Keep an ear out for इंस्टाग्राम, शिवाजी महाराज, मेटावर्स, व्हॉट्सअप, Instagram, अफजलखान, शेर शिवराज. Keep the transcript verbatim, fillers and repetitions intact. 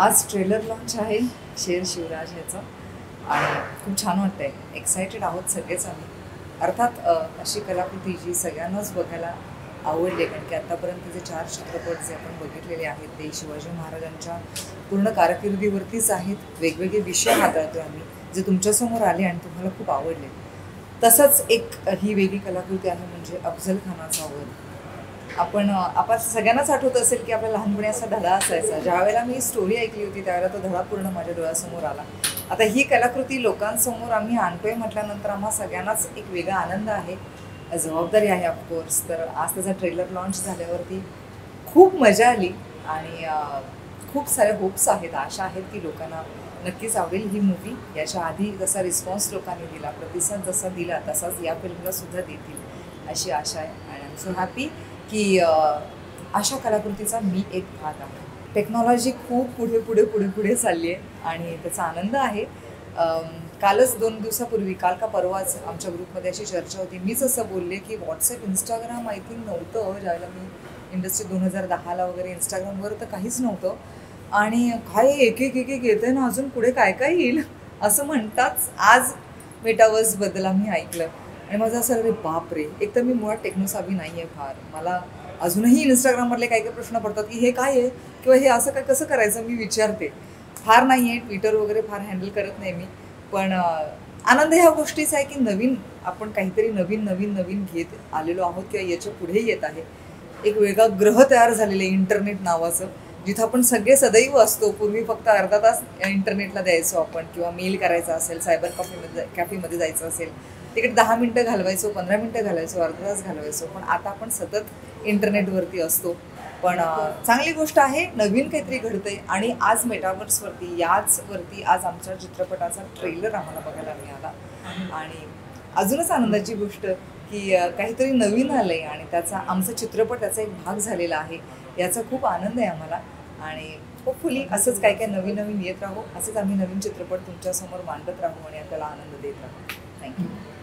आज trailer launch आहे शेर शिवराज ह्याचा आणि खूप छान वाटतंय, एक्साइटेड आहोत सगळेच आम्ही। अर्थात अशी कलाकृती जी सगळ्यांनाच बघायला आवडली, कारण की आतापर्यंत जे चार चित्रपट जे आपण बघितलेले आहेत ते शिवाजी महाराजांच्या पूर्ण कारकिर्दीवरतीच आहेत। वेगवेगळे विषय हाताळतो आम्ही जे तुमच्यासमोर आले आणि तुम्हाला खूप आवडले। तसंच एक ही वेगळी कलाकृती आहे म्हणजे अफजलखानाचा वध। आपण आपण सगळ्यांनाच आठवत असेल की आपल्या लहानपणी असा धडा असायचा, ज्यावेळेला मी स्टोरी ऐकली होती त्यावेळेला तो धडा पूर्ण माझ्या डोळ्यासमोर आला। आता ही कलाकृती लोकांसमोर आम्ही आणतोय म्हटल्यानंतर आम्हाला सगळ्यांनाच एक वेगळा आनंद आहे, जबाबदारी आहे ऑफकोर्स। तर आज त्याचा ट्रेलर लॉन्च झाल्यावरती खूप मजा आली आणि खूप सारे होप्स आहेत, आशा आहेत की लोकांना नक्कीच आवडेल ही मूवी। याच्या आधी जसा रिस्पॉन्स लोकांनी दिला, प्रतिसाद जसा दिला तसाच या फिल्मला सुद्धा देतील अशी आशा आहे आणि आय एम सो हॅपी की अशा कलाकृतीचा मी एक भाग आहे। टेक्नॉलॉजी खूप पुढे पुढे पुढे पुढे चालली आहे आणि त्याचा आनंद आहे। कालच दोन दिवसापूर्वी काल का परवाच आमच्या ग्रुपमध्ये अशी चर्चा होती, मीच असं बोलले की व्हॉट्सअप इंस्टाग्राम आय थिंक नव्हतं ज्याला मी इंडस्ट्री दोन हजार दहाला वगैरे इंस्टाग्रामवर तर काहीच नव्हतं आणि काय एक एक एक एक येतं ना, अजून पुढे काय काय येईल असं म्हणताच आज मेटावर्सबद्दल आम्ही ऐकलं आणि माझं असं अरे बाप रे। एक तर मी मुळात टेक्नोसावी नाही आहे फार, मला अजूनही इंस्टाग्रामवरले काही काही प्रश्न पडतात की हे काय आहे किंवा हे असं काय कसं करायचं, मी विचारते फार नाही आहे, ट्विटर वगैरे फार हँडल करत नाही मी। पण आनंद ह्या गोष्टीचा आहे की नवीन आपण काहीतरी नवीन नवीन नवीन घेत आलेलो आहोत किंवा याच्या पुढे येत आहे। एक वेगळा ग्रह तयार झालेलं आहे इंटरनेट नावाचं, जिथं आपण सगळे सदैव असतो। पूर्वी फक्त अर्धा तास इंटरनेटला द्यायचो आपण, किंवा मेल करायचा असेल, सायबर कॉफीमध्ये कॅफेमध्ये जायचं असेल तिकडे दहा मिनटं घालवायचो, पंधरा मिनटं घालवायचो, अर्धा तास घालवायचो। पण आता आपण सतत इंटरनेटवरती असतो। पण चांगली गोष्ट आहे, नवीन काहीतरी घडतंय आणि आज मेटावर्सवरती याचवरती आज आमच्या चित्रपटाचा ट्रेलर आम्हाला बघायला मिळाला आणि अजूनच आनंदाची गोष्ट की काहीतरी नवीन आलं आहे आणि त्याचा आमचा चित्रपट त्याचा एक भाग झालेला आहे, याचा खूप आनंद आहे आम्हाला। आणि होपफुली असंच काय काय नवीन नवीन येत राहो, असंच आम्ही नवीन चित्रपट तुमच्यासमोर मांडत राहू आणि आपल्याला आनंद देत राहू। थँक्यू.